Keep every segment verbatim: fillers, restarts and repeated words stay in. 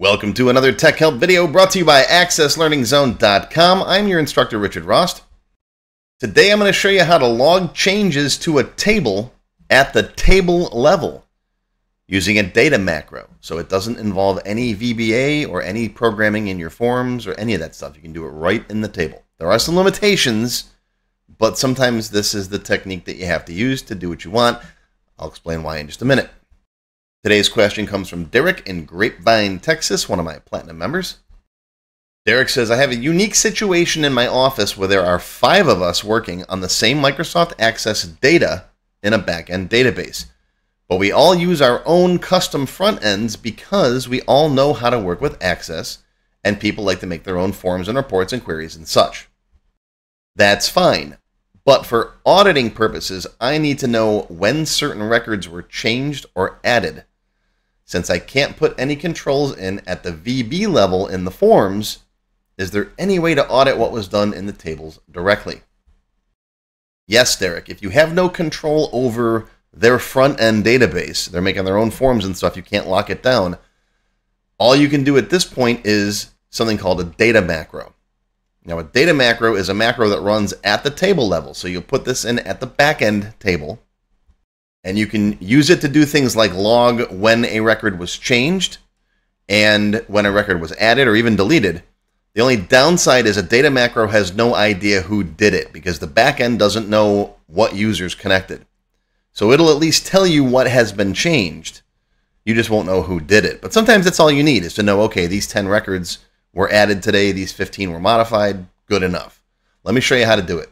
Welcome to another Tech Help video brought to you by Access Learning Zone dot com. I'm your instructor, Richard Rost. Today I'm going to show you how to log changes to a table at the table level using a data macro. So it doesn't involve any V B A or any programming in your forms or any of that stuff. You can do it right in the table. There are some limitations, but sometimes this is the technique that you have to use to do what you want. I'll explain why in just a minute. Today's question comes from Derek in Grapevine, Texas, one of my Platinum members. Derek says, I have a unique situation in my office where there are five of us working on the same Microsoft Access data in a back-end database, but we all use our own custom front ends because we all know how to work with Access, and people like to make their own forms and reports and queries and such. That's fine. But for auditing purposes, I need to know when certain records were changed or added. Since I can't put any controls in at the V B level in the forms, is there any way to audit what was done in the tables directly? Yes, Derek, if you have no control over their front-end database, they're making their own forms and stuff, you can't lock it down. All you can do at this point is something called a data macro. Now, a data macro is a macro that runs at the table level. So you'll put this in at the back-end table, and you can use it to do things like log when a record was changed and when a record was added or even deleted. The only downside is a data macro has no idea who did it because the back-end doesn't know what users connected. So it'll at least tell you what has been changed. You just won't know who did it. But sometimes that's all you need is to know, okay, these ten records were added today, these fifteen were modified, good enough. Let me show you how to do it.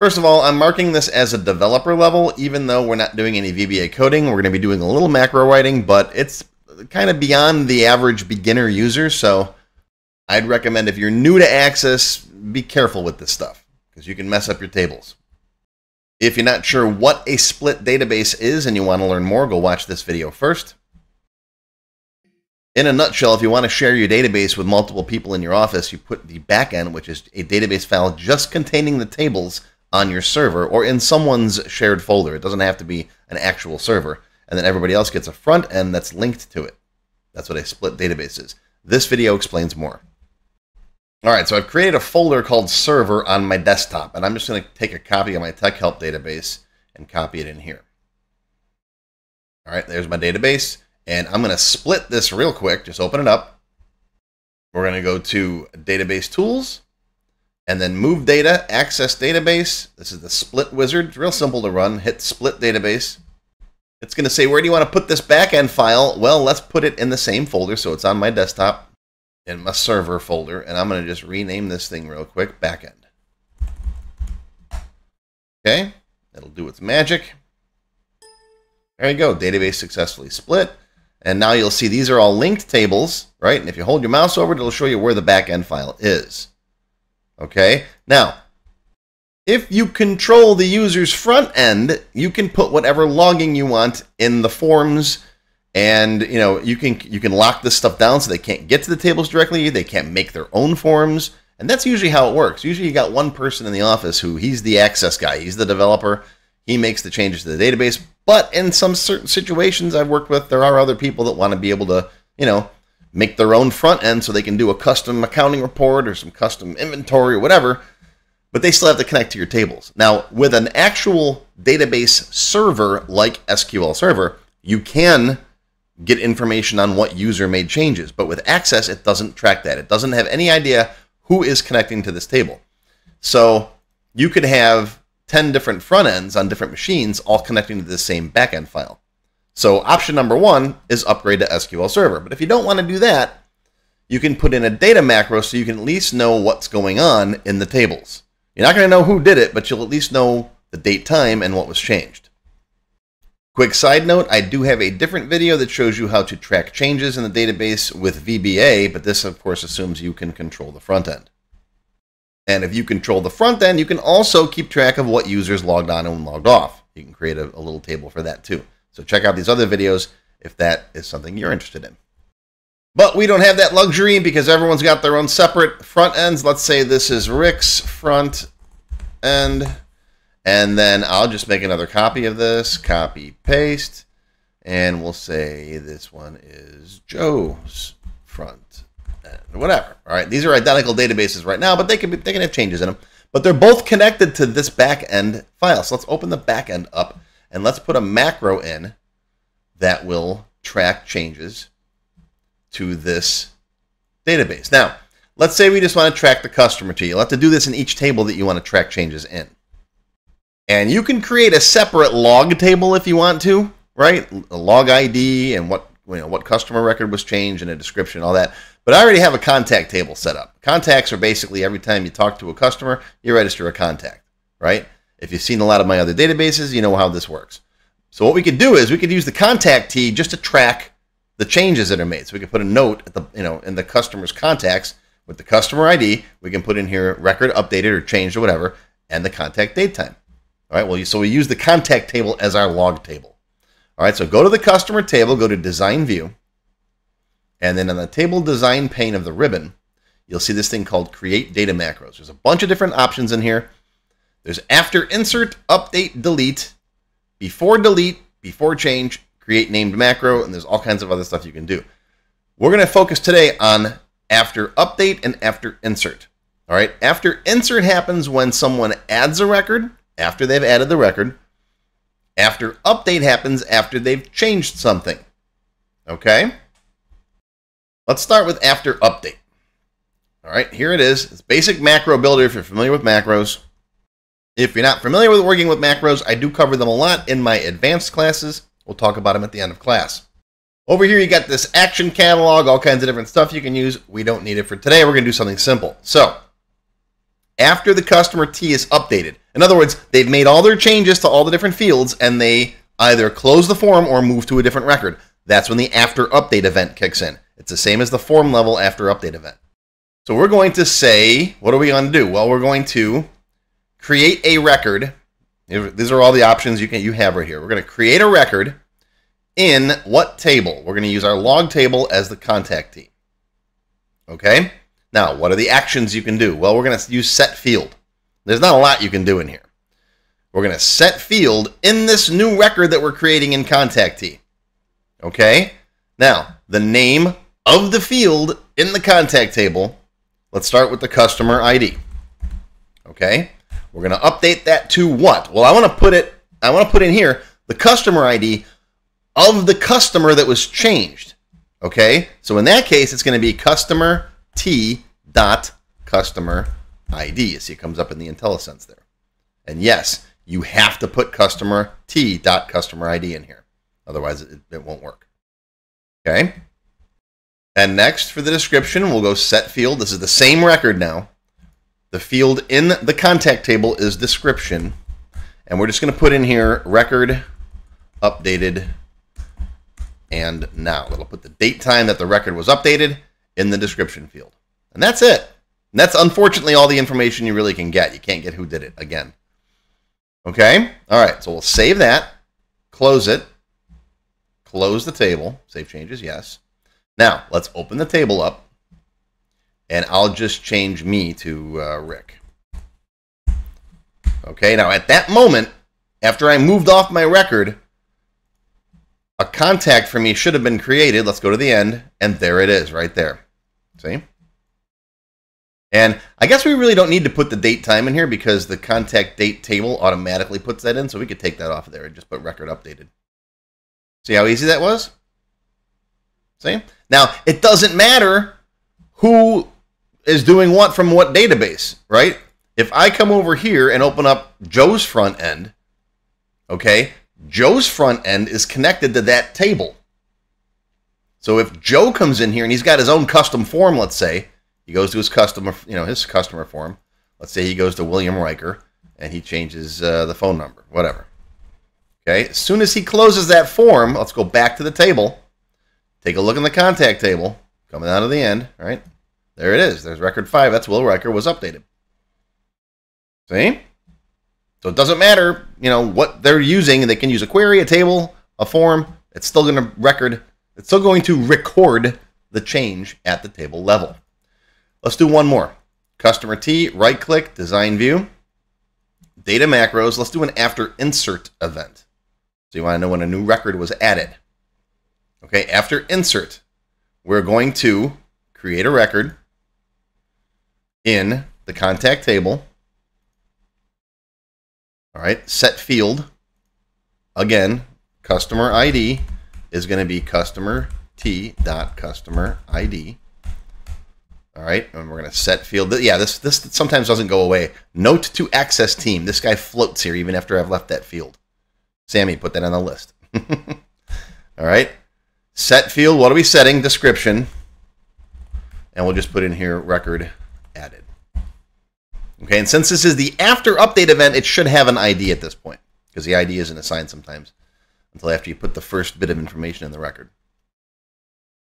First of all, I'm marking this as a developer level, even though we're not doing any V B A coding. We're gonna be doing a little macro writing, but it's kind of beyond the average beginner user, so I'd recommend if you're new to Access, be careful with this stuff, because you can mess up your tables. If you're not sure what a split database is and you wanna learn more, go watch this video first. In a nutshell, if you want to share your database with multiple people in your office, you put the backend, which is a database file just containing the tables, on your server or in someone's shared folder. It doesn't have to be an actual server. And then everybody else gets a front end that's linked to it. That's what a split database is. This video explains more. All right, so I've created a folder called Server on my desktop, and I'm just going to take a copy of my Tech Help database and copy it in here. All right, there's my database. And I'm going to split this real quick. Just open it up. We're going to go to Database Tools, and then Move Data, Access Database. This is the Split Wizard. It's real simple to run. Hit Split Database. It's going to say, where do you want to put this backend file? Well, let's put it in the same folder, so it's on my desktop in my server folder. And I'm going to just rename this thing real quick, Backend. Okay, that'll do its magic. There you go. Database successfully split. And now you'll see these are all linked tables, right? And if you hold your mouse over it, it'll show you where the backend file is. Okay, now, if you control the user's front end, you can put whatever logging you want in the forms, and you know you can you can lock this stuff down so they can't get to the tables directly, they can't make their own forms, and that's usually how it works. Usually you got one person in the office who he's the Access guy, he's the developer, he makes the changes to the database. But in some certain situations I've worked with, there are other people that want to be able to, you know, make their own front end so they can do a custom accounting report or some custom inventory or whatever, but they still have to connect to your tables. Now, with an actual database server like S Q L Server, you can get information on what user made changes, but with Access, it doesn't track that. It doesn't have any idea who is connecting to this table. So you could have ten different front ends on different machines all connecting to the same backend file. So option number one is upgrade to S Q L Server. But if you don't want to do that, you can put in a data macro so you can at least know what's going on in the tables. You're not going to know who did it, but you'll at least know the date, time, and what was changed. Quick side note, I do have a different video that shows you how to track changes in the database with V B A, but this of course assumes you can control the front end. And if you control the front end, you can also keep track of what users logged on and logged off. You can create a, a little table for that too. So check out these other videos if that is something you're interested in. But we don't have that luxury because everyone's got their own separate front ends. Let's say this is Rick's front end. And then I'll just make another copy of this, copy, paste. and we'll say this one is Joe's front end, whatever. All right, these are identical databases right now, but they can be, they can have changes in them. But they're both connected to this back end file. So let's open the back end up and let's put a macro in that will track changes to this database. Now, let's say we just want to track the customer to you. You'll have to do this in each table that you want to track changes in. And you can create a separate log table if you want to, right? A log I D and what, you know, what customer record was changed and a description, all that. But I already have a contact table set up. Contacts are basically every time you talk to a customer, you register a contact, right? If you've seen a lot of my other databases, you know how this works. So what we could do is we could use the contact T just to track the changes that are made. So we could put a note at the, you know, in the customer's contacts with the customer I D. We can put in here record updated or changed or whatever, and the contact date time. All right, well, so we use the contact table as our log table. All right, so go to the customer table, go to design view, and then on the table design pane of the ribbon, you'll see this thing called create data macros. There's a bunch of different options in here. There's after insert, update, delete, before delete, before change, create named macro, and there's all kinds of other stuff you can do. We're going to focus today on after update and after insert. All right, after insert happens when someone adds a record, after they've added the record. After update happens after they've changed something. Okay, let's start with after update. All right, here it is. It's basic macro builder if you're familiar with macros. If you're not familiar with working with macros, I do cover them a lot in my advanced classes. We'll talk about them at the end of class. Over here, you got this action catalog, all kinds of different stuff you can use. We don't need it for today. We're going to do something simple. So after the customer T is updated, in other words, they've made all their changes to all the different fields and they either close the form or move to a different record. That's when the after update event kicks in. It's the same as the form level after update event. So we're going to say, what are we going to do? Well, we're going to create a record. These are all the options you can you have right here. We're going to create a record in what table? We're going to use our log table as the contactee. Okay? Now, what are the actions you can do? Well, we're going to use set field. There's not a lot you can do in here. We're going to set field in this new record that we're creating in contactee. Okay? Now, the name of the field in the contact table. Let's start with the customer I D. Okay? We're going to update that to what? Well, I want to put it I want to put in here the customer I D of the customer that was changed. Okay? So in that case, it's going to be customer T dot customer I D. You see, it comes up in the IntelliSense there. And yes, you have to put customer T dot customer I D in here. Otherwise, it, it won't work. Okay? And next, for the description, we'll go set field. This is the same record now. The field in the contact table is description. And we're just going to put in here record updated and now. It'll put the date time that the record was updated in the description field. And that's it. And that's unfortunately all the information you really can get. You can't get who did it again. Okay? All right. So we'll save that. Close it. Close the table. Save changes. Yes. Now let's open the table up. And I'll just change me to uh, Rick. Okay. Now at that moment, after I moved off my record, a contact for me should have been created. Let's go to the end. And there it is right there. See? And I guess we really don't need to put the date time in here because the contact date table automatically puts that in. So we could take that off of there and just put record updated. See how easy that was? See? Now, it doesn't matter who is doing what from what database, right? If I come over here and open up Joe's front end, okay, Joe's front end is connected to that table. So if Joe comes in here and he's got his own custom form, let's say, he goes to his customer, you know, his customer form. Let's say he goes to William Riker and he changes uh, the phone number, whatever. Okay, as soon as he closes that form, let's go back to the table. Take a look in the contact table, coming out of the end, right? There it is. There's record five. That's Will Riker was updated. See? So it doesn't matter, you know, what they're using. They can use a query, a table, a form. It's still going to record. It's still going to record the change at the table level. Let's do one more. Customer T, right click, design view, data macros. Let's do an after insert event. So you want to know when a new record was added. Okay, after insert, we're going to create a record in the contact table. All right, set field. Again, customer I D is going to be customer t.customer I D. All right, and we're going to set field. Yeah, this this sometimes doesn't go away. Note to access team. This guy floats here even after I've left that field. Sammy, put that on the list. All right, set field. What are we setting? Description. And we'll just put in here record added. Okay, and since this is the after update event, it should have an I D at this point, because the I D isn't assigned sometimes until after you put the first bit of information in the record.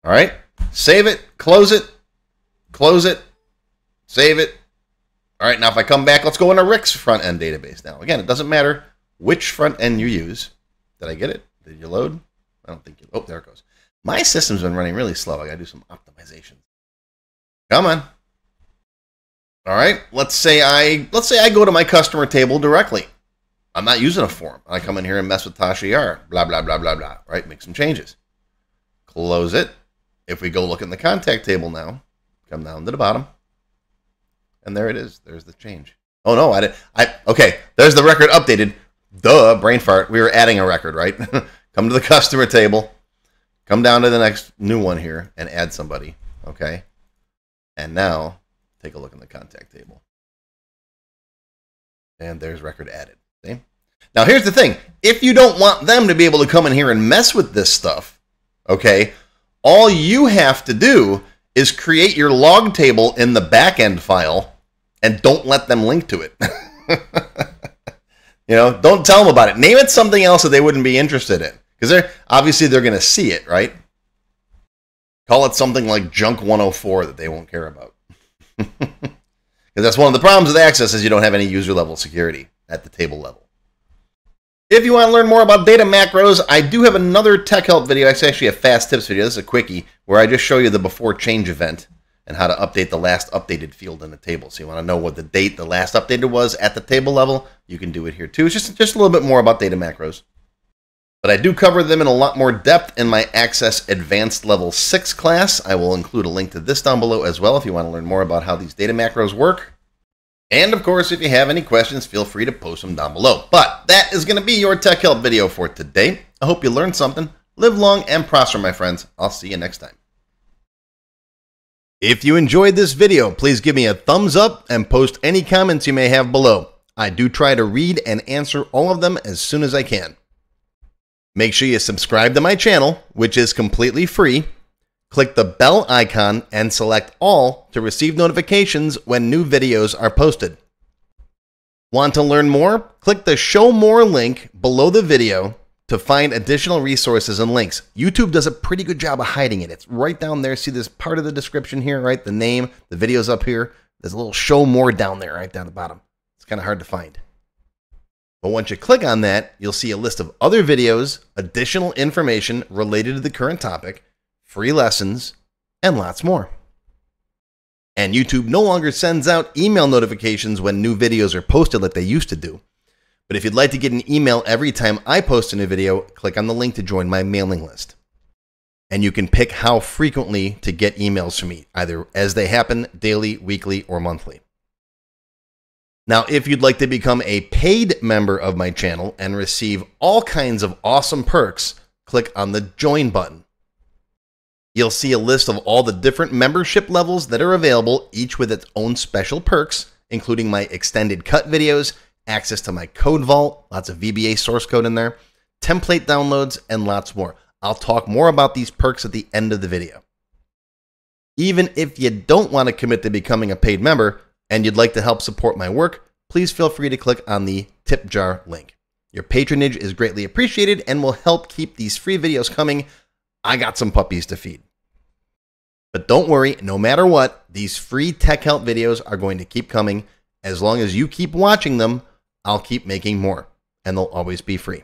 All right, save it, close it, close it, save it. All right, now if I come back, let's go into Rick's front end database now. Again, it doesn't matter which front end you use. Did I get it? Did you load? I don't think you, oh, there it goes. My system's been running really slow. I gotta do some optimization. Come on. All right, let's say I, let's say I go to my customer table directly. I'm not using a form. I come in here and mess with Tasha Yar, blah, blah, blah, blah, blah, right? Make some changes. Close it. If we go look in the contact table now, come down to the bottom, and there it is. There's the change. Oh, no, I did. I, okay, there's the record updated. Duh, brain fart. We were adding a record, right? Come to the customer table, come down to the next new one here, and add somebody, okay? And now take a look in the contact table. And there's record added. See? Now, here's the thing. If you don't want them to be able to come in here and mess with this stuff, okay, all you have to do is create your log table in the backend file and don't let them link to it. You know, don't tell them about it. Name it something else that they wouldn't be interested in, because they're obviously they're going to see it, right? Call it something like junk one oh four that they won't care about. Because that's one of the problems with Access is you don't have any user level security at the table level. If you want to learn more about data macros, I do have another tech help video. It's actually a fast tips video. This is a quickie where I just show you the before change event and how to update the last updated field in the table. So you want to know what the date the last updated was at the table level, you can do it here too. It's just, just a little bit more about data macros. But I do cover them in a lot more depth in my Access Advanced Level six class. I will include a link to this down below as well if you want to learn more about how these data macros work. And of course, if you have any questions, feel free to post them down below. But that is going to be your tech help video for today. I hope you learned something. Live long and prosper, my friends. I'll see you next time. If you enjoyed this video, please give me a thumbs up and post any comments you may have below. I do try to read and answer all of them as soon as I can. Make sure you subscribe to my channel, which is completely free. Click the bell icon and select all to receive notifications when new videos are posted. Want to learn more? Click the show more link below the video to find additional resources and links. YouTube does a pretty good job of hiding it. It's right down there. See this part of the description here, right? The name, the video's up here. There's a little show more down there, right down the bottom. It's kind of hard to find. But once you click on that, you'll see a list of other videos, additional information related to the current topic, free lessons, and lots more. And YouTube no longer sends out email notifications when new videos are posted like they used to do. But if you'd like to get an email every time I post a new video, click on the link to join my mailing list. And you can pick how frequently to get emails from me, either as they happen, daily, weekly, or monthly. Now, if you'd like to become a paid member of my channel and receive all kinds of awesome perks, click on the join button. You'll see a list of all the different membership levels that are available, each with its own special perks, including my extended cut videos, access to my code vault, lots of V B A source code in there, template downloads, and lots more. I'll talk more about these perks at the end of the video. Even if you don't want to commit to becoming a paid member, and you'd like to help support my work, please feel free to click on the tip jar link. Your patronage is greatly appreciated and will help keep these free videos coming. I got some puppies to feed. But don't worry, no matter what, these free tech help videos are going to keep coming. As long as you keep watching them, I'll keep making more, and they'll always be free.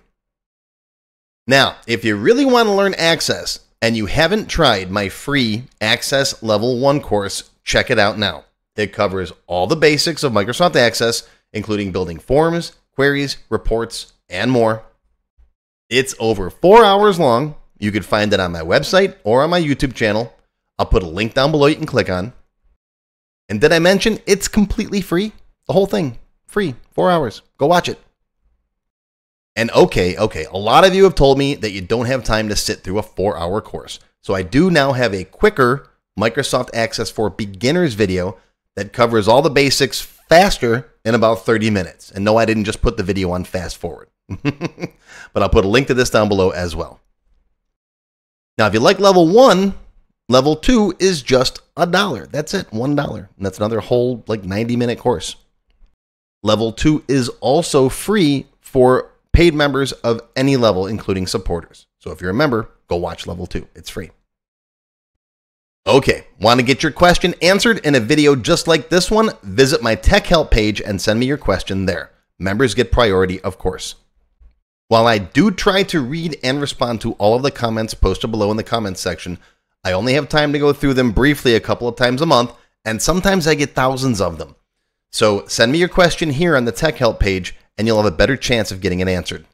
Now, if you really want to learn Access and you haven't tried my free Access Level one course, check it out now. It covers all the basics of Microsoft Access, including building forms, queries, reports, and more. It's over four hours long, You could find it on my website or on my YouTube channel. I'll put a link down below you can click on. And did I mention it's completely free? The whole thing, free, four hours. Go watch it. And okay, okay, a lot of you have told me that you don't have time to sit through a four-hour course. So I do now have a quicker Microsoft Access for Beginners video that covers all the basics faster in about thirty minutes. And no, I didn't just put the video on fast forward. But I'll put a link to this down below as well. Now, if you like level one, level two is just a dollar. That's it, one dollar. And that's another whole like ninety minute course. Level two is also free for paid members of any level, including supporters. So if you're a member, go watch level two. It's free. Okay, want to get your question answered in a video just like this one? Visit my tech help page and send me your question there. Members get priority, of course. While I do try to read and respond to all of the comments posted below in the comments section, I only have time to go through them briefly a couple of times a month, and sometimes I get thousands of them. So send me your question here on the tech help page, and you'll have a better chance of getting it answered.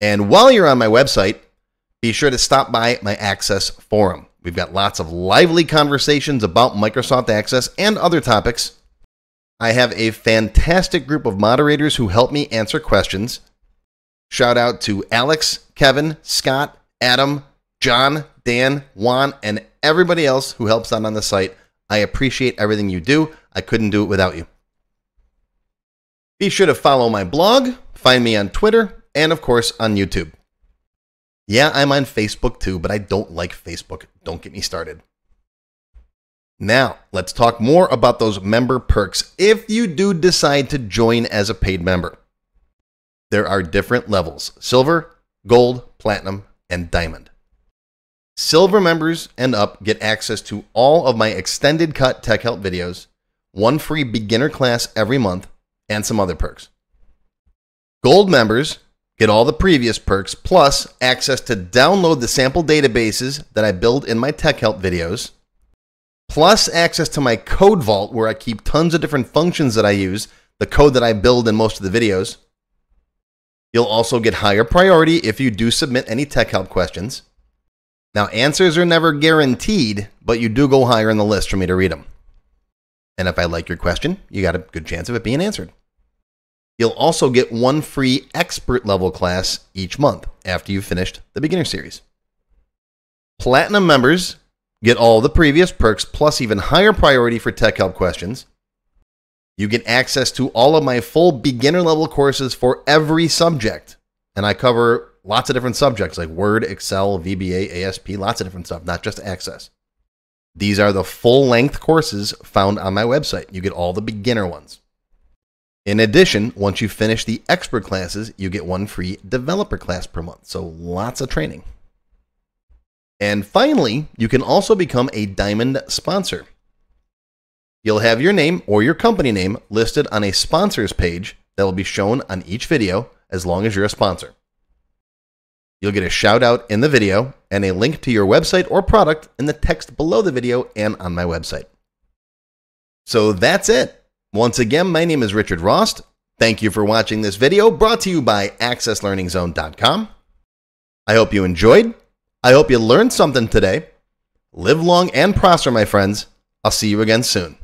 And while you're on my website, be sure to stop by my Access forum. We've got lots of lively conversations about Microsoft Access and other topics. I have a fantastic group of moderators who help me answer questions. Shout out to Alex, Kevin, Scott, Adam, John, Dan, Juan, and everybody else who helps out on the site. I appreciate everything you do. I couldn't do it without you. Be sure to follow my blog, find me on Twitter, and of course on YouTube. Yeah, I'm on Facebook too, but I don't like Facebook. Don't get me started. Now, let's talk more about those member perks if you do decide to join as a paid member. There are different levels: silver, gold, platinum, and diamond. Silver members and up get access to all of my extended cut tech help videos, one free beginner class every month, and some other perks. Gold members get all the previous perks, plus access to download the sample databases that I build in my tech help videos, plus access to my code vault where I keep tons of different functions that I use, the code that I build in most of the videos. You'll also get higher priority if you do submit any tech help questions. Now, answers are never guaranteed, but you do go higher in the list for me to read them. And if I like your question, you got a good chance of it being answered. You'll also get one free expert level class each month after you've finished the beginner series. Platinum members get all the previous perks, plus even higher priority for tech help questions. You get access to all of my full beginner level courses for every subject. And I cover lots of different subjects like Word, Excel, V B A, A S P, lots of different stuff, not just Access. These are the full-length courses found on my website. You get all the beginner ones. In addition, once you finish the expert classes, you get one free developer class per month. So lots of training. And finally, you can also become a diamond sponsor. You'll have your name or your company name listed on a sponsors page that will be shown on each video as long as you're a sponsor. You'll get a shout out in the video and a link to your website or product in the text below the video and on my website. So that's it. Once again, my name is Richard Rost. Thank you for watching this video brought to you by Access Learning Zone dot com. I hope you enjoyed. I hope you learned something today. Live long and prosper, my friends. I'll see you again soon.